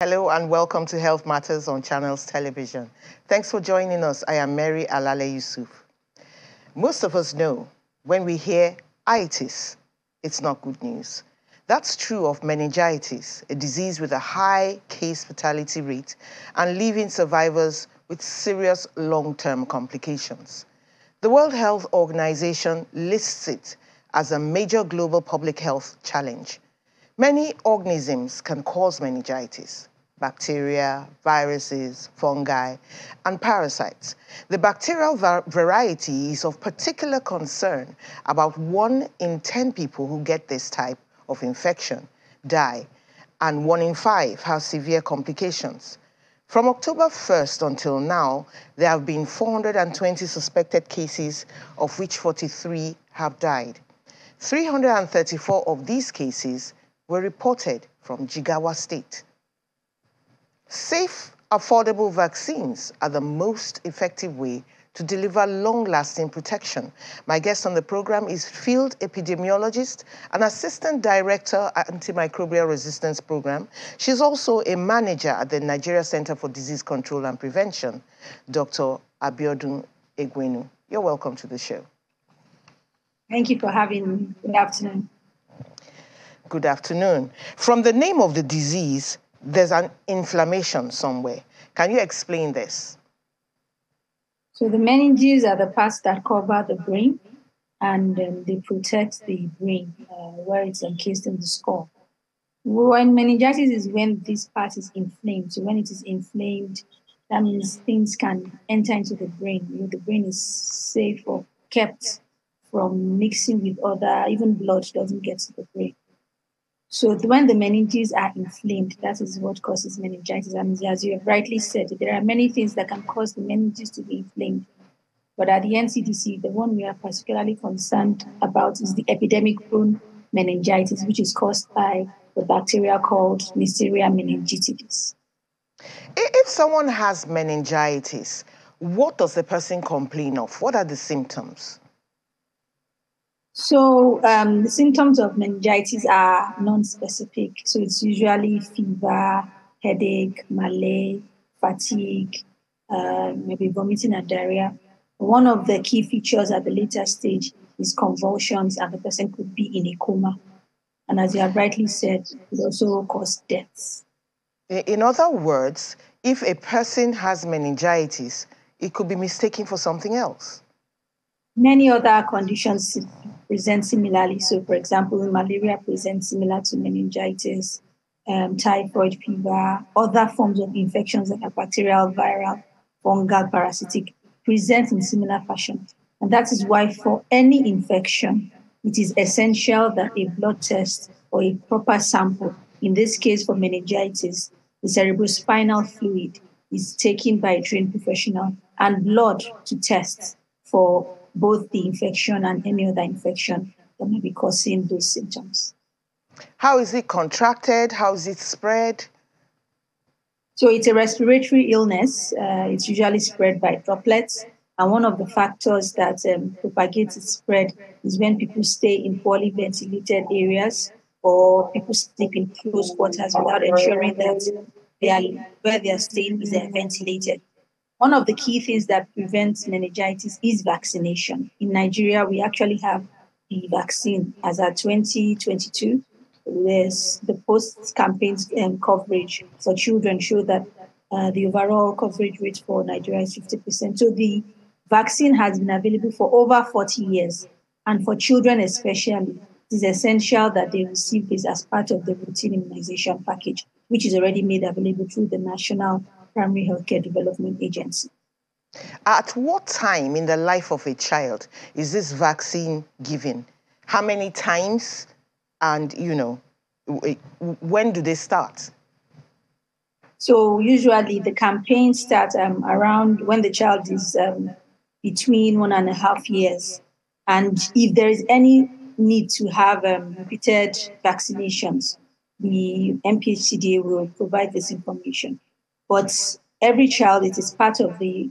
Hello and welcome to Health Matters on Channels Television. Thanks for joining us. I am Mary Alaleye Yusuf. Most of us know when we hear itis, it's not good news. That's true of meningitis, a disease with a high case fatality rate and leaving survivors with serious long-term complications. The World Health Organization lists it as a major global public health challenge. Many organisms can cause meningitis: bacteria, viruses, fungi, and parasites. The bacterial variety is of particular concern. About 1 in 10 people who get this type of infection die, and 1 in 5 have severe complications. From October 1st until now, there have been 420 suspected cases, of which 43 have died. 334 of these cases were reported from Jigawa State. Safe, affordable vaccines are the most effective way to deliver long-lasting protection. My guest on the program is field epidemiologist and assistant director at Antimicrobial Resistance Program. She's also a manager at the Nigeria Center for Disease Control and Prevention, Dr. Abiodun Egwenu. You're welcome to the show. Thank you for having me. Good afternoon. Good afternoon. From the name of the disease, there's an inflammation somewhere. Can you explain this? So the meninges are the parts that cover the brain, and they protect the brain where it's encased in the skull. When meningitis is when this part is inflamed. So when it is inflamed, that means things can enter into the brain. You know, the brain is safe or kept from mixing with other, even blood doesn't get to the brain. So when the meninges are inflamed, that is what causes meningitis. And as you have rightly said, there are many things that can cause the meninges to be inflamed. But at the NCDC, the one we are particularly concerned about is the epidemic-prone meningitis, which is caused by the bacteria called Neisseria meningitidis. If someone has meningitis, what does the person complain of? What are the symptoms? So the symptoms of meningitis are non-specific. So it's usually fever, headache, malaise, fatigue, maybe vomiting and diarrhea. One of the key features at the later stage is convulsions, and the person could be in a coma. And as you have rightly said, it also causes deaths. In other words, if a person has meningitis, it could be mistaken for something else. Many other conditions present similarly. So, for example, malaria presents similar to meningitis, typhoid fever, other forms of infections that are bacterial, viral, fungal, parasitic, present in similar fashion. And that is why for any infection, it is essential that a blood test or a proper sample, in this case for meningitis, the cerebrospinal fluid is taken by a trained professional, and blood to test for both the infection and any other infection that may be causing those symptoms. How is it contracted? How is it spread? So it's a respiratory illness. It's usually spread by droplets. And one of the factors that propagates its spread is when people stay in poorly ventilated areas, or people sleep in close quarters without ensuring that where they are staying is ventilated. One of the key things that prevents meningitis is vaccination. In Nigeria, we actually have the vaccine as at 2022. The post-campaign coverage for children show that the overall coverage rate for Nigeria is 50%. So the vaccine has been available for over 40 years. And for children especially, it is essential that they receive this as part of the routine immunization package, which is already made available through the National Primary Healthcare Development Agency. At what time in the life of a child is this vaccine given? How many times? And, you know, when do they start? So usually the campaign starts around when the child is between 1.5 years. And if there is any need to have repeated vaccinations, the MPHCDA will provide this information. But every child, it is part of the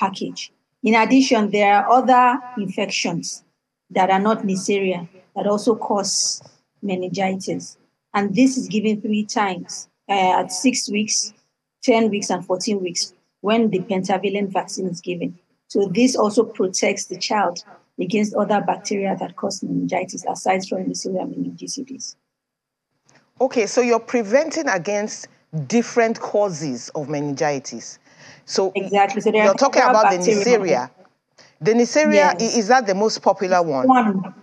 package. In addition, there are other infections that are not Neisseria that also cause meningitis. And this is given 3 times. at 6 weeks, 10 weeks, and 14 weeks when the pentavalent vaccine is given. So this also protects the child against other bacteria that cause meningitis aside from Neisseria meningitidis. Okay, so you're preventing against different causes of meningitis. So exactly. So you're talking about the Neisseria. The Neisseria, yes, is that the most popular one?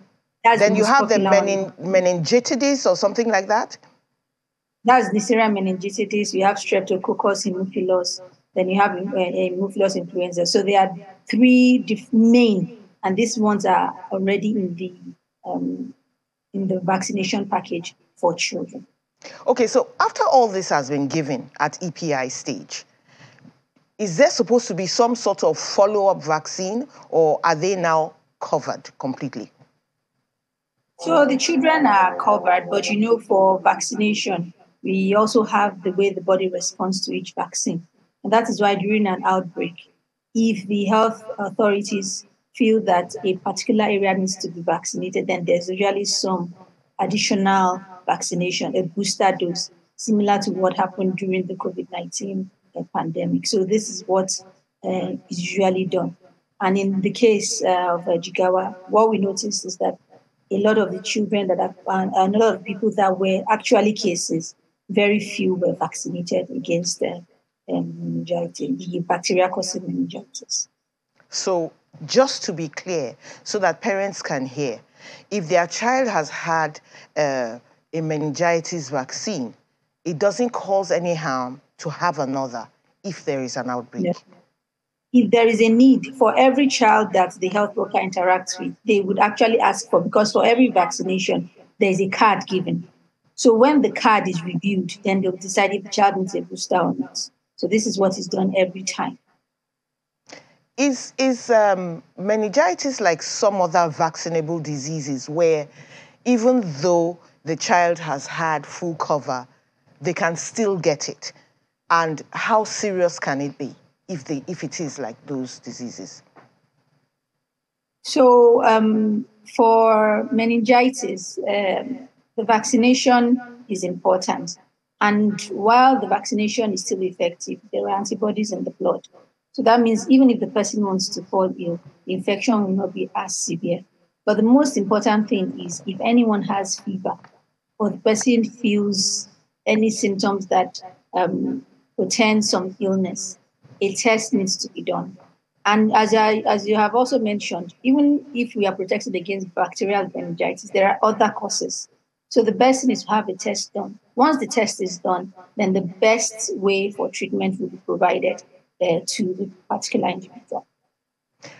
Then you have the meningitidis or something like that? That's Neisseria meningitidis. You have streptococcus hemophilus. Then you have hemophilus influenza. So there are three main, and these ones are already in the vaccination package for children. Okay, so after all this has been given at EPI stage, is there supposed to be some sort of follow-up vaccine, or are they now covered completely? So the children are covered, but you know, for vaccination, we also have the way the body responds to each vaccine. And that is why during an outbreak, if the health authorities feel that a particular area needs to be vaccinated, then there's usually some additional vaccination, a booster dose, similar to what happened during the COVID-19 pandemic. So this is what is usually done. And in the case of Jigawa, what we noticed is that a lot of the children that have, and a lot of people that were actually cases, very few were vaccinated against meningitis, the bacteria causing meningitis. So just to be clear, so that parents can hear, if their child has had a meningitis vaccine, it doesn't cause any harm to have another if there is an outbreak. Yeah. If there is a need for every child that the health worker interacts with, they would actually ask for, because for every vaccination, there is a card given. So when the card is reviewed, then they'll decide if the child needs a booster or not. So this is what is done every time. Is meningitis like some other vaccinable diseases where even though the child has had full cover, they can still get it? And how serious can it be if it is like those diseases? So for meningitis, the vaccination is important. And while the vaccination is still effective, there are antibodies in the blood. So that means even if the person wants to fall ill, the infection will not be as severe. But the most important thing is if anyone has fever or the person feels any symptoms that portend some illness, a test needs to be done. And as you have also mentioned, even if we are protected against bacterial meningitis, there are other causes. So the best thing is to have a test done. Once the test is done, then the best way for treatment will be provided to the particular individual.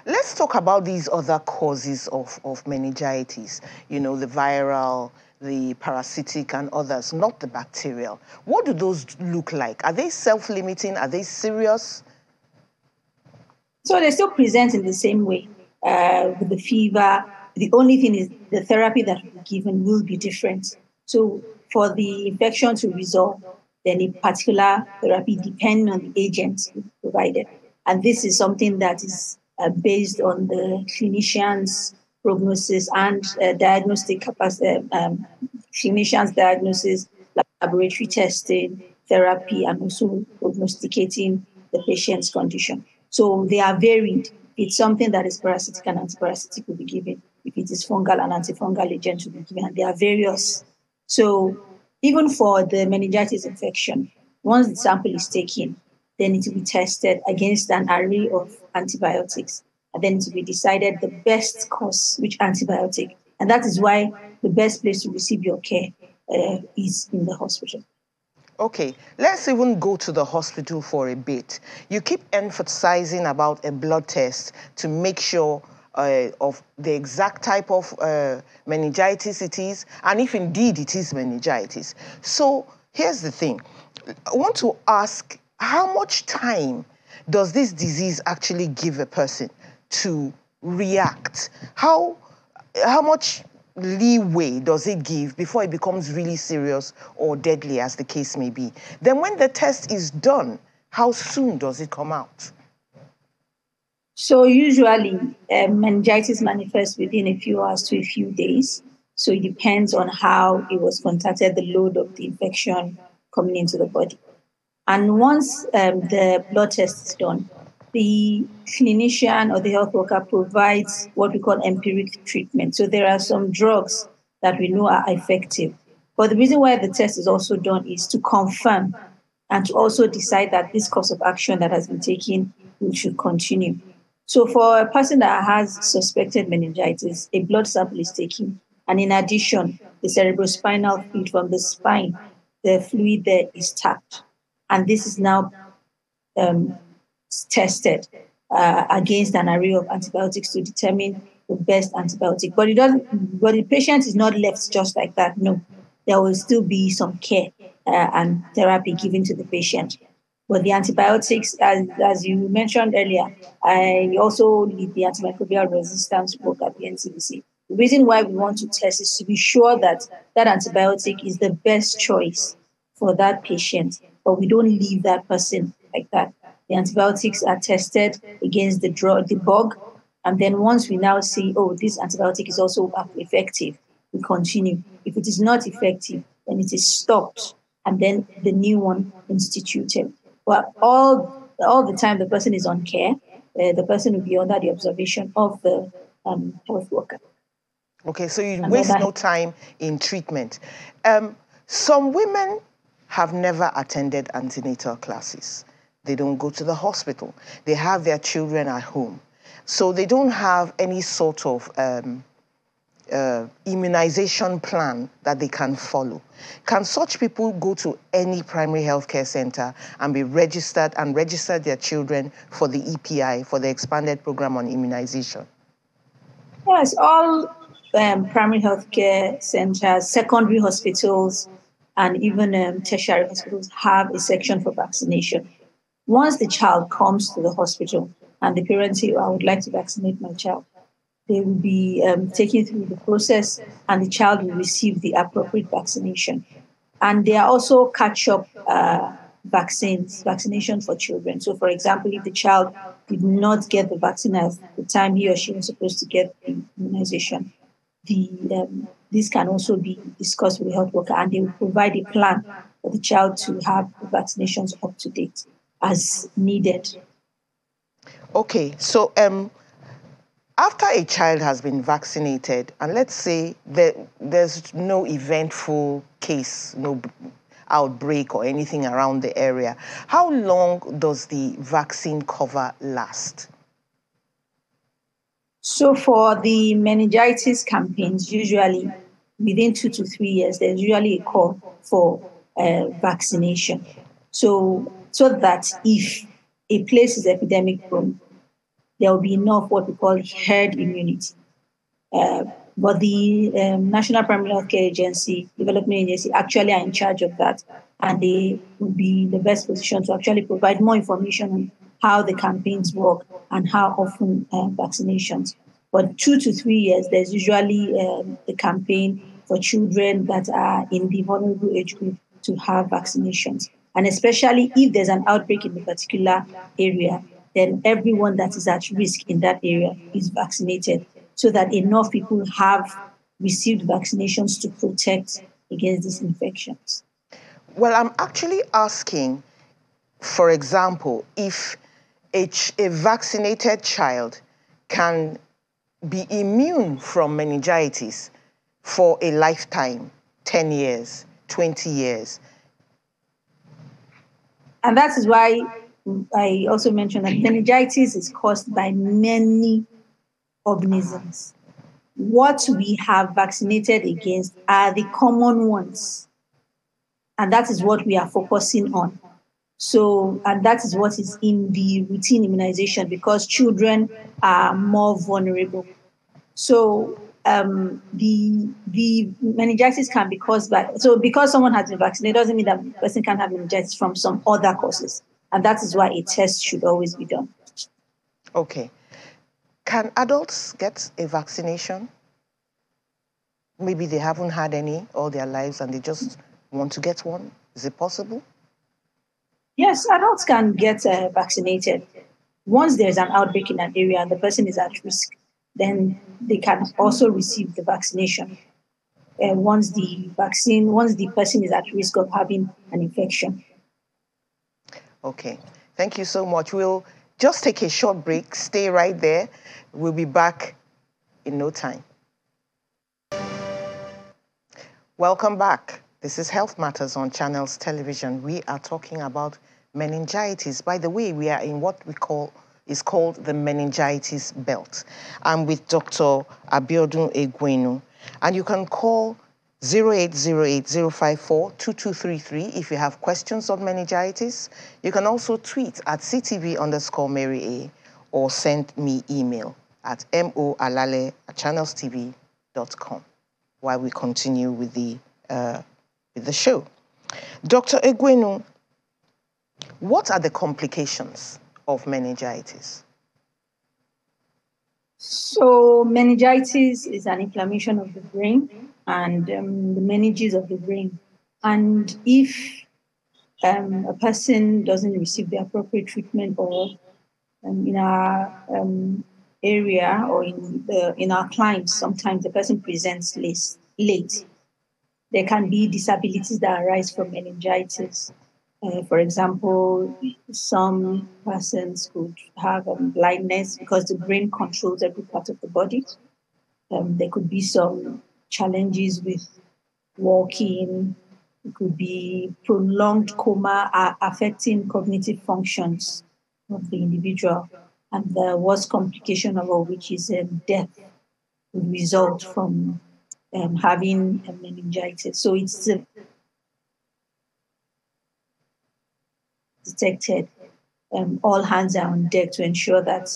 Let's talk about these other causes of meningitis, you know, the viral, the parasitic and others, not the bacterial. What do those look like? Are they self-limiting? Are they serious? So they still present in the same way with the fever. The only thing is the therapy that will be given will be different. So for the infection to resolve, then a particular therapy depending on the agent provided. And this is something that is based on the clinician's prognosis and diagnostic capacity, clinician's diagnosis, laboratory testing, therapy, and also prognosticating the patient's condition. So they are varied. If it's something that is parasitic, and antiparasitic will be given. If it is fungal, and antifungal agent will be given. And they are various. So even for the meningitis infection, once the sample is taken, then it will be tested against an array of antibiotics. And then it will be decided the best course, which antibiotic. And that is why the best place to receive your care is in the hospital. Okay, let's even go to the hospital for a bit. You keep emphasizing about a blood test to make sure of the exact type of meningitis it is, and if indeed it is meningitis. So here's the thing. I want to ask, how much time does this disease actually give a person to react? How much leeway does it give before it becomes really serious or deadly, as the case may be? Then when the test is done, how soon does it come out? So usually meningitis manifests within a few hours to a few days. So it depends on how it was contacted, the load of the infection, coming into the body. And once the blood test is done, the clinician or the health worker provides what we call empiric treatment. So there are some drugs that we know are effective. But the reason why the test is also done is to confirm and to also decide that this course of action that has been taken, we should continue. So for a person that has suspected meningitis, a blood sample is taken. And in addition, the cerebrospinal fluid from the spine, the fluid there is tapped. And this is now tested against an array of antibiotics to determine the best antibiotic. But it doesn't. But the patient is not left just like that. No, there will still be some care and therapy given to the patient. But the antibiotics, as you mentioned earlier, I also lead the antimicrobial resistance work at the NCDC. The reason why we want to test is to be sure that that antibiotic is the best choice for that patient, but we don't leave that person like that. The antibiotics are tested against the bug, and then once we now see, oh, this antibiotic is also effective, we continue. If it is not effective, then it is stopped, and then the new one instituted. But all the time, the person is on care. The person will be under the observation of the health worker. Okay, so you waste no time in treatment. Some women have never attended antenatal classes. They don't go to the hospital. They have their children at home. So they don't have any sort of immunization plan that they can follow. Can such people go to any primary healthcare center and be registered and register their children for the EPI, for the expanded program on immunization? Yes, all primary healthcare centers, secondary hospitals, and even tertiary hospitals have a section for vaccination. Once the child comes to the hospital and the parents say, I would like to vaccinate my child, they will be taken through the process and the child will receive the appropriate vaccination. And there are also catch-up vaccination for children. So, for example, if the child did not get the vaccine at the time he or she was supposed to get the immunization, this can also be discussed with the health worker, and they will provide a plan for the child to have the vaccinations up to date as needed. Okay, so after a child has been vaccinated, and let's say there's no eventful case, no outbreak or anything around the area, how long does the vaccine cover last? So for the meningitis campaigns, usually within 2 to 3 years, there's usually a call for vaccination. So that if a place is epidemic prone, there will be enough what we call herd immunity. But the National Primary Healthcare Agency, Development Agency, actually are in charge of that, and they will be in the best position to actually provide more information on how the campaigns work and how often vaccinations. But 2 to 3 years, there's usually the campaign for children that are in the vulnerable age group to have vaccinations. And especially if there's an outbreak in a particular area, then everyone that is at risk in that area is vaccinated so that enough people have received vaccinations to protect against these infections. Well, I'm actually asking, for example, if a vaccinated child can be immune from meningitis for a lifetime, 10 years, 20 years. And that is why I also mentioned that meningitis is caused by many organisms. What we have vaccinated against are the common ones. And that is what we are focusing on. So, and that is what is in the routine immunization, because children are more vulnerable. So the meningitis can be caused by, so because someone has been vaccinated doesn't mean that the person can have meningitis from some other causes. And that is why a test should always be done. Okay. Can adults get a vaccination? Maybe they haven't had any all their lives and they just want to get one. Is it possible? Yes, adults can get vaccinated. Once there's an outbreak in an area and the person is at risk, then they can also receive the vaccination. once the person is at risk of having an infection. Okay, thank you so much. We'll just take a short break. Stay right there. We'll be back in no time. Welcome back. This is Health Matters on Channels Television. We are talking about meningitis. By the way, we are in what we is called the meningitis belt. I'm with Dr. Abiodun Egwenu. And you can call 0808-054-2233 if you have questions on meningitis. You can also tweet at @CTV_Mary A or send me email at moalale@channelstv.com while we continue with the show. Dr. Egwenu, what are the complications of meningitis? So meningitis is an inflammation of the brain and the meninges of the brain. And if a person doesn't receive the appropriate treatment, or in our area or in our clients, sometimes the person presents late. There can be disabilities that arise from meningitis. For example, some persons could have blindness because the brain controls every part of the body. There could be some challenges with walking. It could be prolonged coma affecting cognitive functions of the individual. And the worst complication of all, which is death, would result from having meningitis. So it's detected, all hands are on deck to ensure that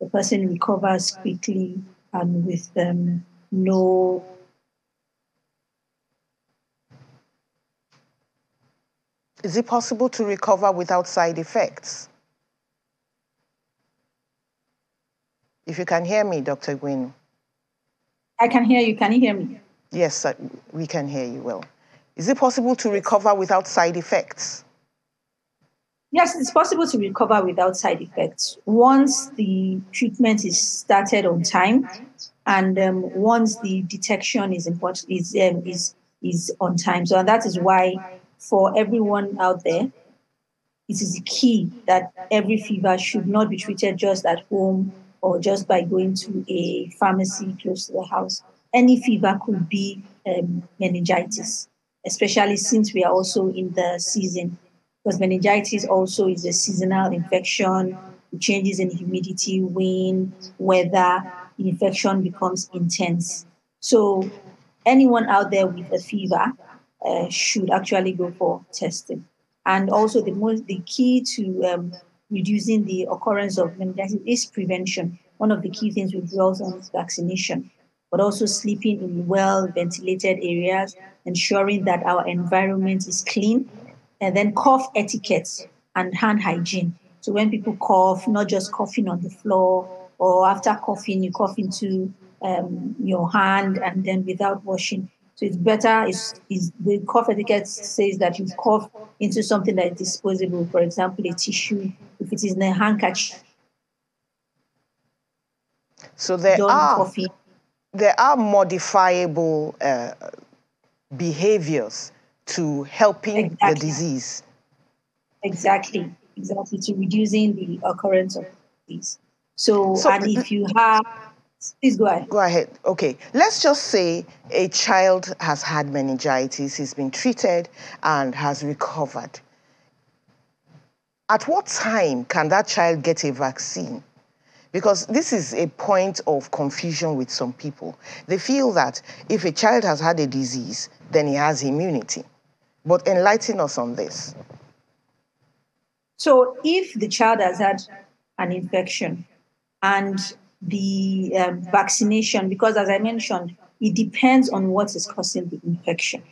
the person recovers quickly and with no Is it possible to recover without side effects? If you can hear me, Dr. Egwenu. I can hear you. Can you hear me? Yes, we can hear you well. Is it possible to recover without side effects? Yes, it's possible to recover without side effects once the treatment is started on time, and once the detection is on time. So that is why, for everyone out there, it is key that every fever should not be treated just at home or just by going to a pharmacy close to the house. Any fever could be meningitis, especially since we are also in the season. Because meningitis also is a seasonal infection. It changes in humidity, wind, weather. The infection becomes intense. So anyone out there with a fever should actually go for testing. And also the key to reducing the occurrence of meningitis is prevention. One of the key things we dwell on is vaccination, but also sleeping in well-ventilated areas, ensuring that our environment is clean, and then cough etiquette and hand hygiene. So when people cough, not just coughing on the floor, or after coughing, you cough into your hand and then without washing. So it's better, the cough etiquette says that you cough into something that is disposable, for example, a tissue, if it is in a handkerchief. So there are modifiable behaviors to helping the disease. Exactly, to reducing the occurrence of disease. So and if you have, please go ahead. Go ahead, okay. Let's just say a child has had meningitis, he's been treated and has recovered. At what time can that child get a vaccine? Because this is a point of confusion with some people. They feel that if a child has had a disease, then he has immunity. But enlighten us on this. So if the child has had an infection and the vaccination, because as I mentioned, it depends on what is causing the infection.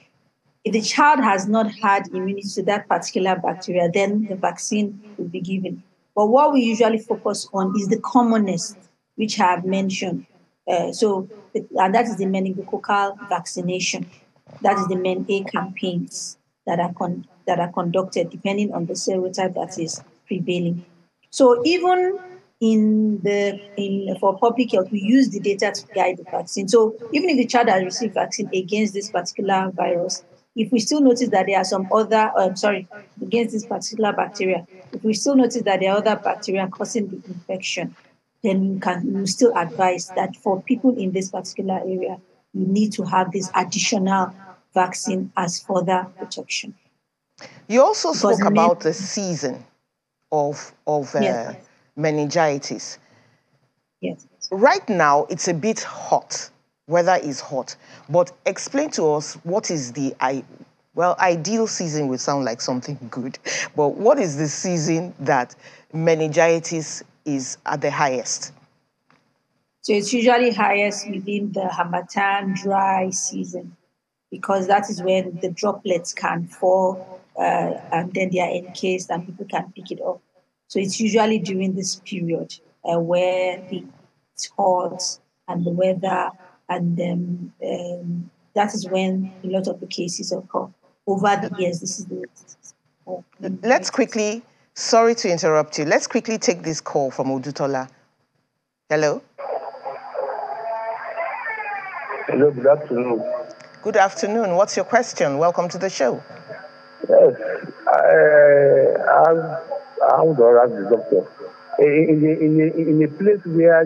If the child has not had immunity to that particular bacteria, then the vaccine will be given. But what we usually focus on is the commonest, which I have mentioned. And that is the meningococcal vaccination. That is the MEN-A campaigns that are conducted depending on the serotype that is prevailing. So even for public health, we use the data to guide the vaccine. So even if the child has received vaccine against this particular virus, if we still notice that there are some other, against this particular bacteria, if we still notice that there are other bacteria causing the infection, then we still advise that for people in this particular area, you need to have this additional vaccine as further protection. You also spoke about the season of meningitis. Yes. Right now, it's a bit hot. Weather is hot. But explain to us what is the, well, ideal season would sound like something good, but what is the season that meningitis is at the highest? So it's usually highest within the Harmattan dry season, because that is when the droplets can fall and then they are encased and people can pick it up. So it's usually during this period where it's hot and the weather, and that is when a lot of the cases occur. Over the years, this is the... Let's quickly, sorry to interrupt you, let's quickly take this call from Odutola. Hello? Hello, good afternoon. Good afternoon. What's your question? Welcome to the show. Yes, I'm the doctor. In a place where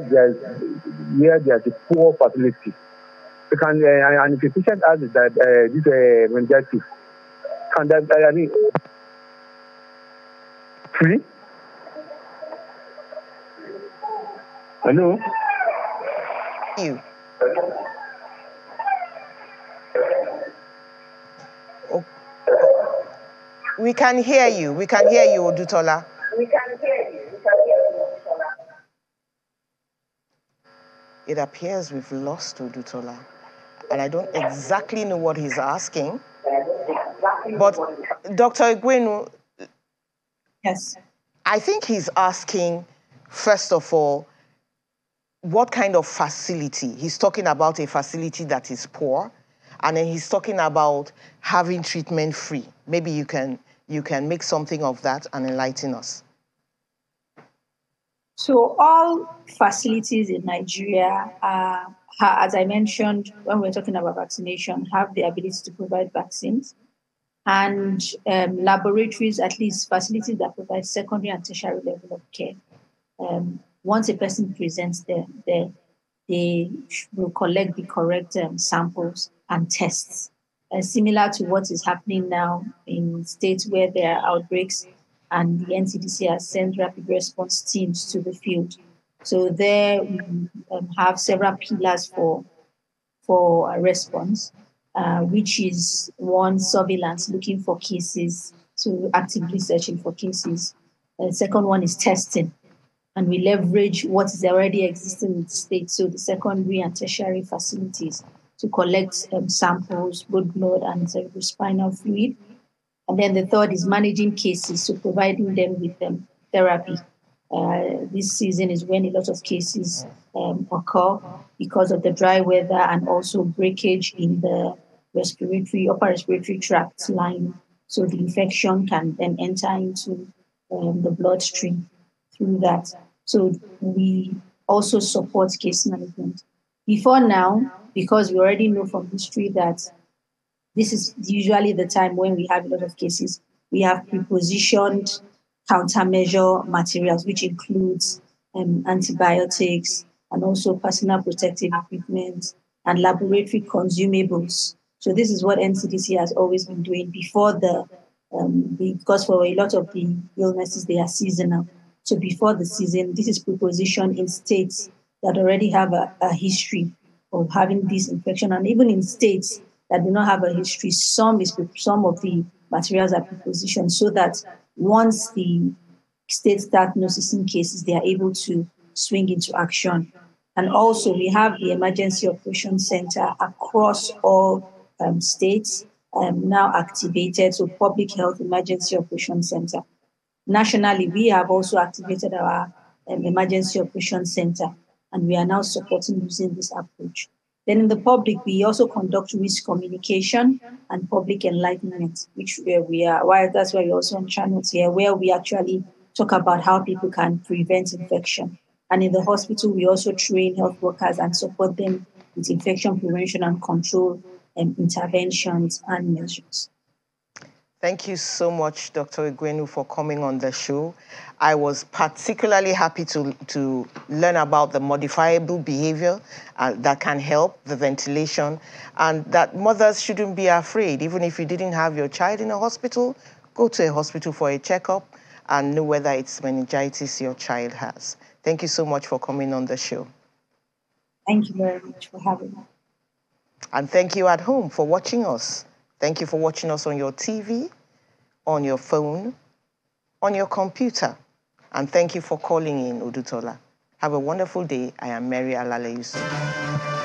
there's a poor facility, and if a patient has that this meningitis, can that be free? Hello. You. Oh. We can hear you. We can hear you, Odutola. We can hear you. We can hear you, Odutola. It appears we've lost Odutola, and I don't exactly know what he's asking. But Dr. Egwenu, yes, I think he's asking, first of all, what kind of facility? He's talking about a facility that is poor, and then he's talking about having treatment free. Maybe you can make something of that and enlighten us. So all facilities in Nigeria, as I mentioned when we were talking about vaccination, have the ability to provide vaccines, and laboratories, at least facilities that provide secondary and tertiary level of care. Once a person presents there, they will collect the correct samples and tests, similar to what is happening now in states where there are outbreaks, and the NCDC has sent rapid response teams to the field. So there we have several pillars for a response, which is one, surveillance, looking for cases, so actively searching for cases. The second one is testing, and we leverage what is already existing in the state, so the secondary and tertiary facilities, to collect samples, both blood and cerebrospinal fluid. And then the third is managing cases, so providing them with therapy. This season is when a lot of cases occur because of the dry weather and also breakage in the upper respiratory tract line. So the infection can then enter into the bloodstream through that. So we also support case management. Before now, because we already know from history that this is usually the time when we have a lot of cases, we have pre-positioned countermeasure materials, which includes antibiotics and also personal protective equipment and laboratory consumables. So this is what NCDC has always been doing before because for a lot of the illnesses, they are seasonal. So before the season, this is pre-positioned in states that already have a history of having this infection, and even in states that do not have a history, some of the materials are pre-positioned so that once the states start noticing cases, they are able to swing into action. And also, we have the Emergency Operations Center across all states now activated, so Public Health Emergency Operations Center. Nationally, we have also activated our Emergency Operations Center, and we are now supporting using this approach. Then in the public, we also conduct risk communication and public enlightenment, which we are, that's why we're also on channels here, where we actually talk about how people can prevent infection. And in the hospital, we also train health workers and support them with infection prevention and control interventions and measures. Thank you so much, Dr. Egwenu, for coming on the show. I was particularly happy to learn about the modifiable behavior that can help the ventilation, and that mothers shouldn't be afraid. Even if you didn't have your child in a hospital, go to a hospital for a checkup and know whether it's meningitis your child has. Thank you so much for coming on the show. Thank you very much for having me. And thank you at home for watching us. Thank you for watching us on your TV, on your phone, on your computer. And thank you for calling in, Odutola. Have a wonderful day. I am Mary Alaleye Yusuf.